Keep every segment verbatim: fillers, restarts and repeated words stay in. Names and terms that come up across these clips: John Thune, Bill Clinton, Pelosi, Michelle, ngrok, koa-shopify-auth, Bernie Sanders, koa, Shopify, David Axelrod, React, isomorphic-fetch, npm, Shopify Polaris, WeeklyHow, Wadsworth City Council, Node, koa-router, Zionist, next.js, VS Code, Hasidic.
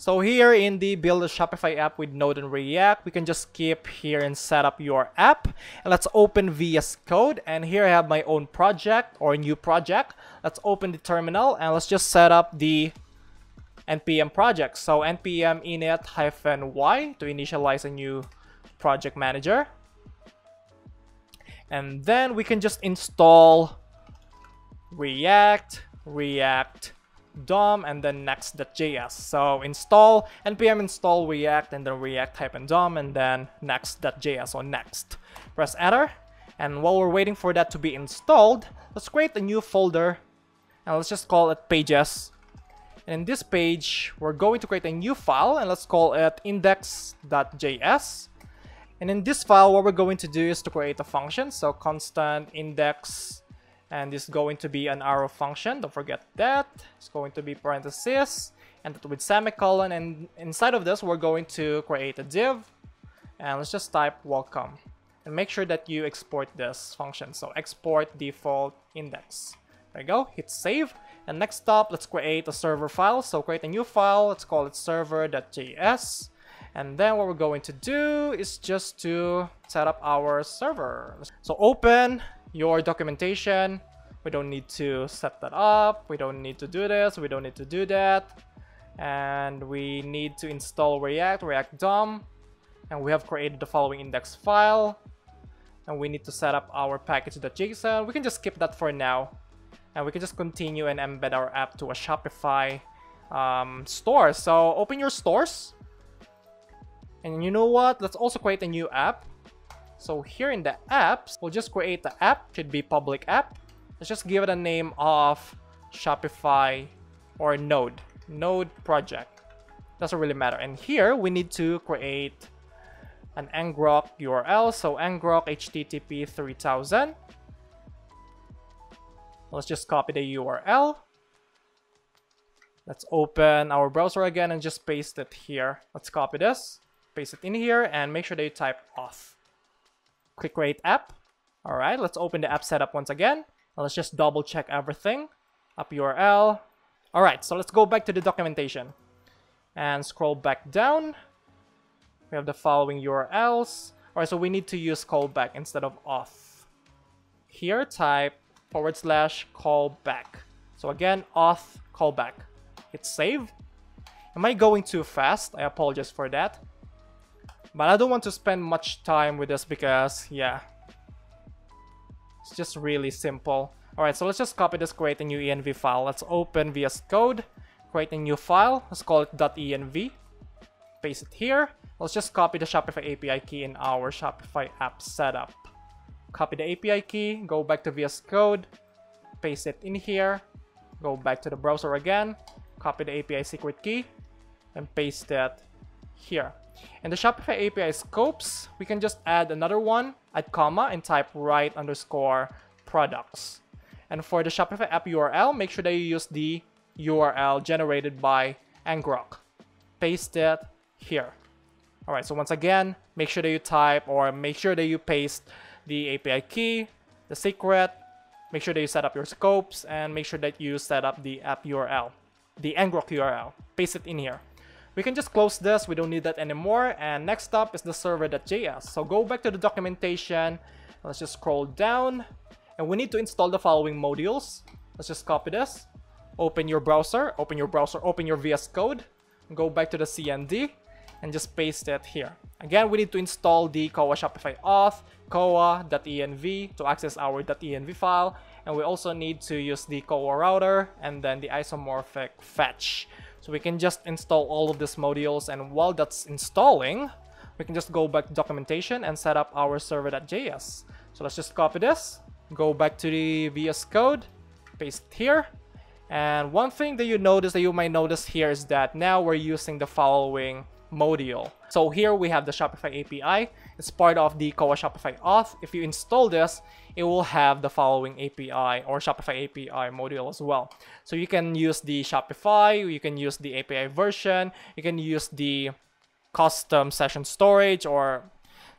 So here in the build a Shopify app with Node and React, we can just skip here and set up your app. And let's open V S Code. And here I have my own project or new project. Let's open the terminal and let's just set up the npm project. So npm init hyphen y to initialize a new project manager. And then we can just install React, React, D O M, and then next dot J S. So install npm install React and then React hyphen D O M and then next dot J S or next. Press enter. And while we're waiting for that to be installed, let's create a new folder and let's just call it pages. And in this page, we're going to create a new file and let's call it index dot J S. And in this file, what we're going to do is to create a function. So constant index, and this is going to be an arrow function. Don't forget that. It's going to be parentheses and with semicolon. And inside of this, we're going to create a div. And let's just type welcome. And make sure that you export this function. So export default index. There you go. Hit save. And next up, let's create a server file. So create a new file. Let's call it server dot J S. And then what we're going to do is just to set up our server. So open your documentation. We don't need to set that up. We don't need to do this. We don't need to do that. And we need to install React, React D O M. And we have created the following index file. And we need to set up our package dot J S O N. We can just skip that for now. And we can just continue and embed our app to a Shopify um, store. So open your stores. And you know what? Let's also create a new app. So here in the apps, we'll just create the app. Should be public app. Let's just give it a name of Shopify or Node. Node project. Doesn't really matter. And here we need to create an ngrok U R L. So ngrok H T T P three thousand. Let's just copy the U R L. Let's open our browser again and just paste it here. Let's copy this. Paste it in here and make sure that you type auth. Click create app. All right, let's open the app setup once again. And let's just double check everything. Up U R L. All right, so let's go back to the documentation and scroll back down. We have the following U R Ls. All right, so we need to use callback instead of auth. Here type forward slash callback. So again, auth callback. Hit save. Am I going too fast? I apologize for that. But I don't want to spend much time with this because, yeah, it's just really simple. All right, so let's just copy this, create a new E N V file. Let's open V S Code, create a new file. Let's call it .env. Paste it here. Let's just copy the Shopify A P I key in our Shopify app setup. Copy the A P I key, go back to V S Code, paste it in here. Go back to the browser again, copy the A P I secret key, and paste it here. In the Shopify A P I scopes, we can just add another one, add comma, and type right underscore products. And for the Shopify app U R L, make sure that you use the U R L generated by ngrok. Paste it here. All right, so once again, make sure that you type or make sure that you paste the A P I key, the secret, make sure that you set up your scopes, and make sure that you set up the app U R L, the ngrok U R L. Paste it in here. We can just close this. We don't need that anymore. And next up is the server dot J S. So go back to the documentation. Let's just scroll down. And we need to install the following modules. Let's just copy this. Open your browser. Open your browser. Open your V S Code. Go back to the C N D. And just paste it here. Again, we need to install the koa-shopify-auth, koa.env to access our .env file. And we also need to use the koa-router and then the isomorphic-fetch. So we can just install all of these modules, and while that's installing, we can just go back to documentation and set up our server dot J S. So let's just copy this, go back to the V S Code, paste it here. And one thing that you notice that you might notice here is that now we're using the following module. So here we have the Shopify A P I. It's part of the koa-shopify-auth. If you install this, it will have the following A P I or Shopify A P I module as well. So you can use the Shopify, you can use the A P I version, you can use the custom session storage or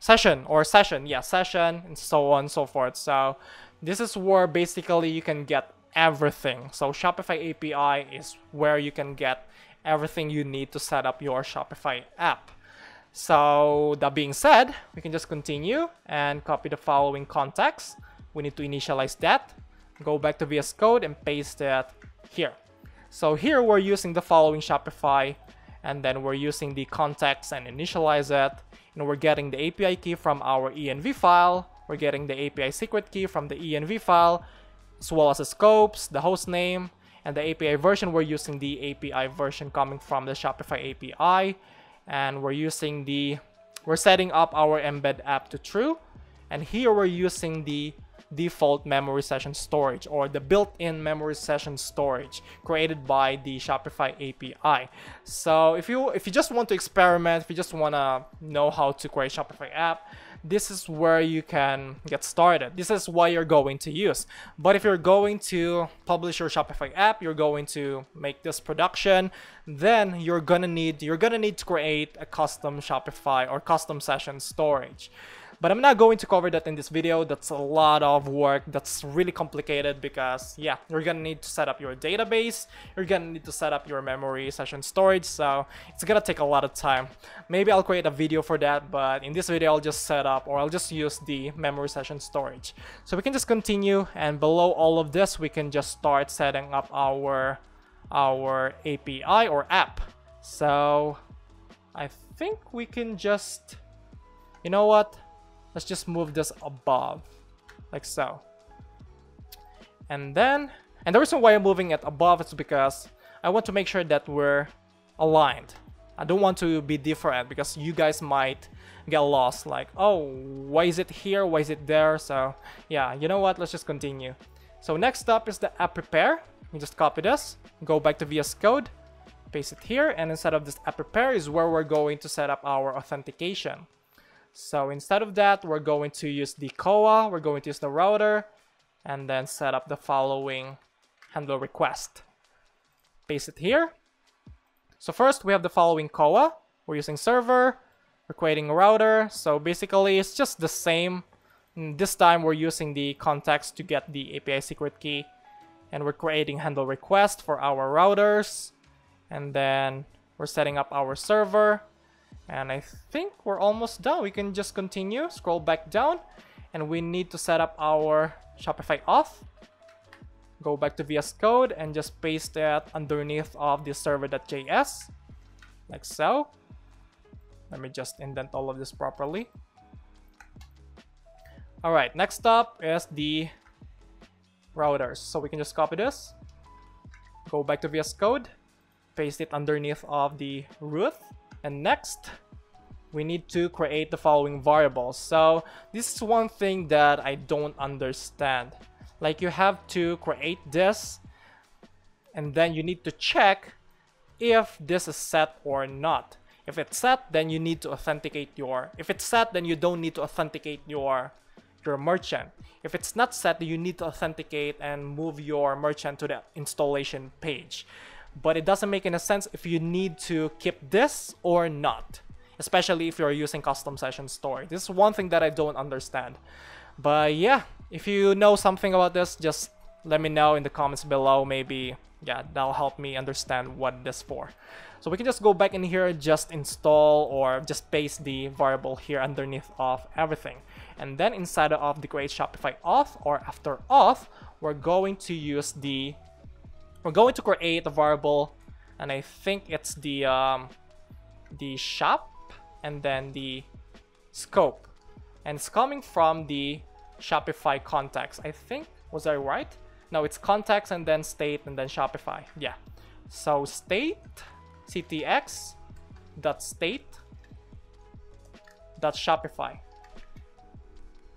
session or session, yeah, session, and so on and so forth. So this is where basically you can get everything. So Shopify A P I is where you can get everything you need to set up your Shopify app. So that being said, we can just continue and copy the following context. We need to initialize that. Go back to V S Code and paste it here. So here we're using the following Shopify, and then we're using the context and initialize it. And we're getting the A P I key from our env file. We're getting the A P I secret key from the env file, as well as the scopes, the host name, and the A P I version. We're using the A P I version coming from the Shopify A P I. And we're using the, we're setting up our embed app to true. And here we're using the default memory session storage, or the built-in memory session storage created by the Shopify A P I. So if you if you just want to experiment, if you just want to know how to create a Shopify app, this is where you can get started. This is what you're going to use. But if you're going to publish your Shopify app, you're going to make this production, then you're gonna need you're gonna need to create a custom Shopify or custom session storage. But I'm not going to cover that in this video. That's a lot of work. That's really complicated because, yeah, you're gonna need to set up your database. You're gonna need to set up your memory session storage. So it's gonna take a lot of time. Maybe I'll create a video for that, but in this video, I'll just set up, or I'll just use the memory session storage. So we can just continue, and below all of this, we can just start setting up our, our A P I or app. So I think we can just, you know what? Let's just move this above, like so. And then, and the reason why I'm moving it above is because I want to make sure that we're aligned. I don't want to be different because you guys might get lost, like, oh, why is it here? Why is it there? So yeah, you know what? Let's just continue. So next up is the app prepare. You just copy this, go back to V S Code, paste it here. And instead of this app prepare is where we're going to set up our authentication. So instead of that, we're going to use the koa, we're going to use the router, and then set up the following handle request. Paste it here. So first, we have the following koa. We're using server, we're creating a router. So basically, it's just the same. And this time, we're using the context to get the A P I secret key. And we're creating handle request for our routers. And then we're setting up our server. And I think we're almost done. We can just continue, scroll back down, and we need to set up our Shopify auth. Go back to V S Code and just paste it underneath of the server.js, like so. Let me just indent all of this properly. All right, next up is the routers. So we can just copy this, go back to V S Code, paste it underneath of the root. And next, we need to create the following variables. So this is one thing that I don't understand. Like, you have to create this, and then you need to check if this is set or not. If it's set, then you need to authenticate your, if it's set, then you don't need to authenticate your, your merchant. If it's not set, you need to authenticate and move your merchant to the installation page. But it doesn't make any sense if you need to keep this or not, especially if you're using custom session storage. This is one thing that I don't understand. But yeah, if you know something about this, just let me know in the comments below. Maybe, yeah, that'll help me understand what this is for. So we can just go back in here, just install or just paste the variable here underneath of everything. And then inside of the create Shopify auth or after auth, we're going to use the We're going to create a variable, and I think it's the um, the shop and then the scope, and it's coming from the Shopify context. I think, was I right? No, it's context and then state and then Shopify. Yeah. So state ctx dot state dot Shopify,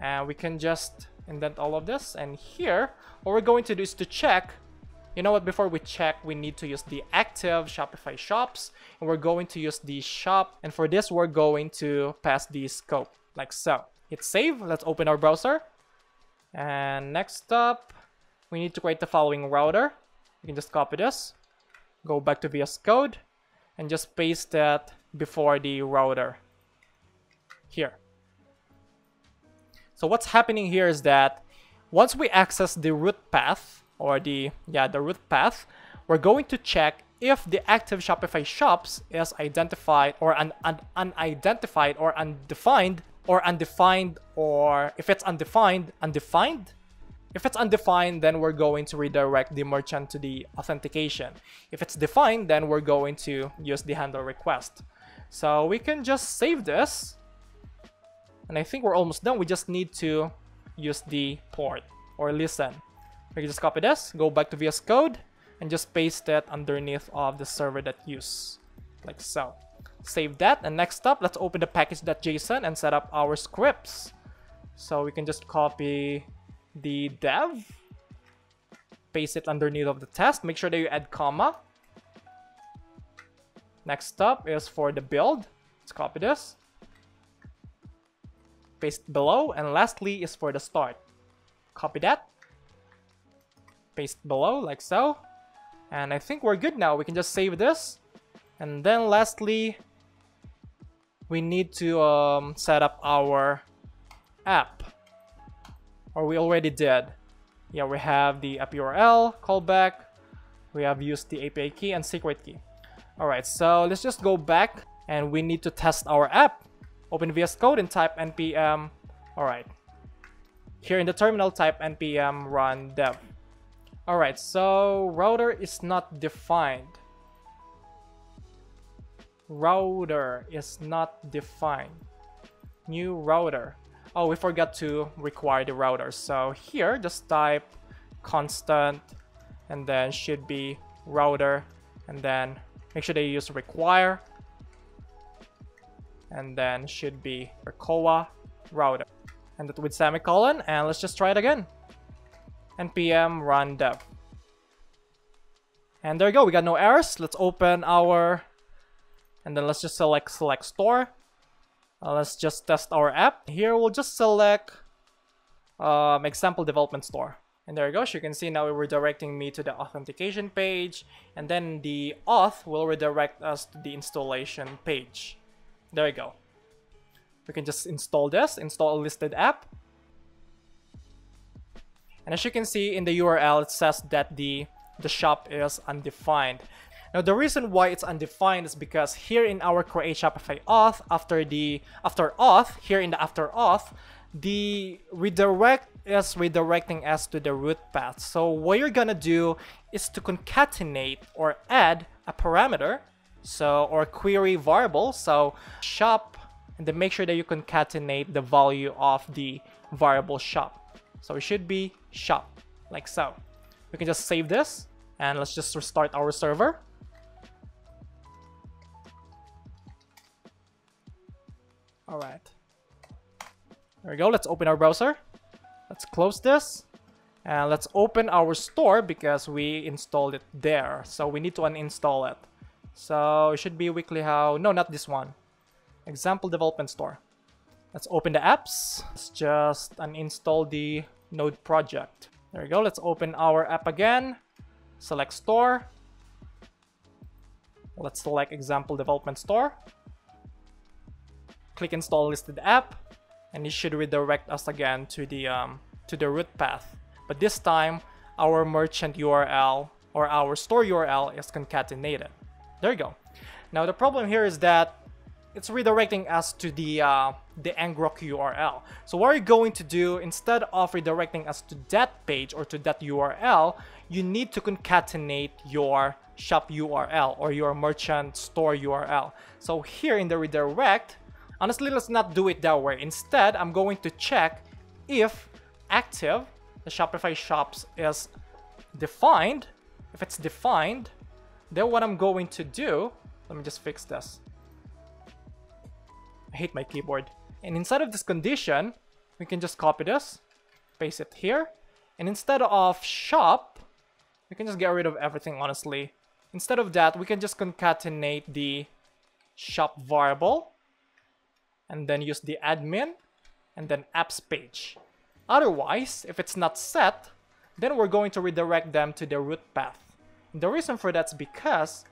and we can just indent all of this. And here, what we're going to do is to check. You know what, before we check, we need to use the active Shopify shops, and we're going to use the shop, and for this we're going to pass the scope, like so. Hit save, let's open our browser, and next up we need to create the following router. You can just copy this, go back to V S Code, and just paste that before the router here. So what's happening here is that once we access the root path, or the, yeah, the root path, we're going to check if the active Shopify shops is identified or un un unidentified or undefined or undefined, or if it's undefined, undefined? If it's undefined, then we're going to redirect the merchant to the authentication. If it's defined, then we're going to use the handle request. So we can just save this. And I think we're almost done. We just need to use the port or listen. We can just copy this, go back to V S Code, and just paste it underneath of the server that use, like so. Save that, and next up, let's open the package.json and set up our scripts. So we can just copy the dev, paste it underneath of the test. Make sure that you add comma. Next up is for the build. Let's copy this, paste below, and lastly is for the start. Copy that, paste below, like so. And I think we're good now. We can just save this, and then lastly we need to um, set up our app. Or we already did. Yeah, we have the app U R L, callback. We have used the A P I key and secret key. Alright, so let's just go back and we need to test our app. Open V S Code and type npm. Alright. Here in the terminal, type npm run dev. Alright, so router is not defined. Router is not defined. New router. Oh, we forgot to require the router. So here, just type constant, and then should be router, and then make sure that you use require, and then should be koa router, and that with semicolon. And let's just try it again. Npm run dev. And there you go. We got no errors. Let's open our, and then let's just select select store. Uh, let's just test our app. Here we'll just select um, example development store. And there you go. So you can see now it redirecting me to the authentication page. And then the auth will redirect us to the installation page. There you go. We can just install this. Install a listed app. And as you can see in the U R L, it says that the, the shop is undefined. Now, the reason why it's undefined is because here in our koa-shopify-auth, after the after auth, here in the after auth, the redirect is redirecting us to the root path. So what you're gonna do is to concatenate or add a parameter, so or query variable, so shop, and then make sure that you concatenate the value of the variable shop. So it should be shop, like so. We can just save this, and let's just restart our server. All right, there we go. Let's open our browser. Let's close this, and let's open our store because we installed it there. So we need to uninstall it. So it should be WeeklyHow. No, not this one. Example development store. Let's open the apps. Let's just uninstall the Node project. There we go. Let's open our app again. Select store. Let's select example development store. Click install listed app, and it should redirect us again to the um, to the root path. But this time, our merchant U R L or our store U R L is concatenated. There you go. Now the problem here is that it's redirecting us to the uh, the ngrok U R L. So what you're going to do, instead of redirecting us to that page or to that U R L, you need to concatenate your shop U R L or your merchant store U R L. So here in the redirect, honestly, let's not do it that way. Instead, I'm going to check if active, the Shopify shops is defined. If it's defined, then what I'm going to do, let me just fix this. I hate my keyboard. And inside of this condition, we can just copy this, paste it here. And instead of shop, we can just get rid of everything, honestly. Instead of that, we can just concatenate the shop variable, and then use the admin, and then apps page. Otherwise, if it's not set, then we're going to redirect them to the root path. And the reason for that's because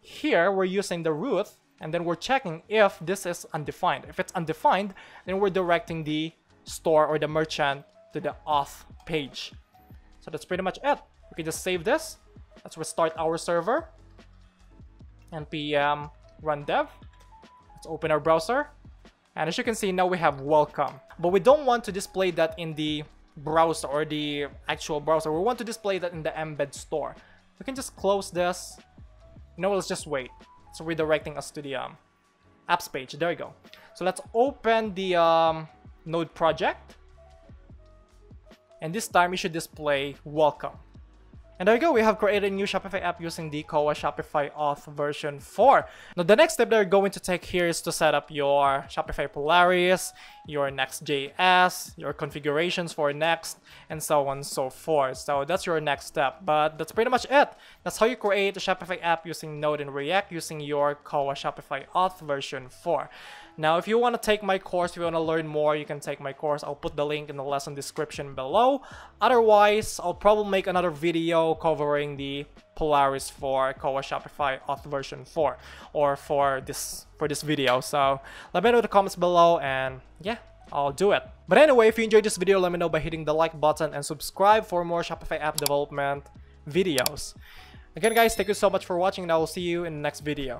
here we're using the root, and then we're checking if this is undefined. If it's undefined, then we're directing the store or the merchant to the auth page. So that's pretty much it. We can just save this. Let's restart our server. npm run dev. Let's open our browser. And as you can see, now we have welcome. But we don't want to display that in the browser or the actual browser. We want to display that in the embed store. We can just close this. No, let's just wait. It's redirecting us to the um, apps page. There you go. So let's open the um, Node project. And this time, you should display welcome. And there you go, we have created a new Shopify app using the koa-shopify-auth version four. Now, the next step that you're going to take here is to set up your Shopify Polaris, your next dot J S, your configurations for Next, and so on and so forth. So that's your next step, but that's pretty much it. That's how you create a Shopify app using Node and React using your koa-shopify-auth version four. Now, if you want to take my course, if you want to learn more, you can take my course. I'll put the link in the lesson description below. Otherwise, I'll probably make another video covering the Polaris for koa-shopify-auth version four or for this for this video. So let me know in the comments below, and yeah, I'll do it. But anyway, if you enjoyed this video, let me know by hitting the like button and subscribe for more Shopify app development videos. Again guys, thank you so much for watching, and I will see you in the next video.